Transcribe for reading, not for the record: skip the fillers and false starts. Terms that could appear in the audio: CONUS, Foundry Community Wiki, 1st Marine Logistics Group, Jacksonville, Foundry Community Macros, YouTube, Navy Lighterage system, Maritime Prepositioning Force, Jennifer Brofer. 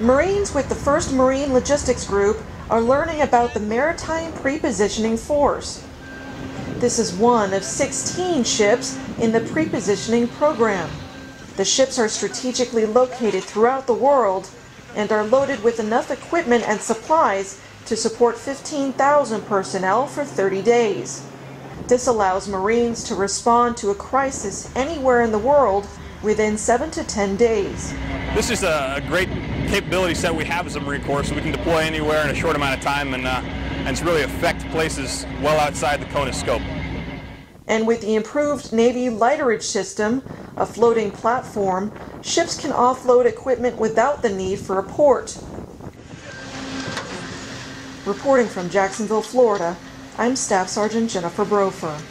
Marines with the 1st Marine Logistics Group are learning about the Maritime Prepositioning Force. This is one of 16 ships in the prepositioning program. The ships are strategically located throughout the world and are loaded with enough equipment and supplies to support 15,000 personnel for 30 days. This allows Marines to respond to a crisis anywhere in the world within 7 to 10 days. This is a great capability set we have as a Marine Corps, so we can deploy anywhere in a short amount of time and to really affect places well outside the CONUS scope. And with the improved Navy Lighterage system, a floating platform, ships can offload equipment without the need for a port. Reporting from Jacksonville, Florida, I'm Staff Sergeant Jennifer Brofer.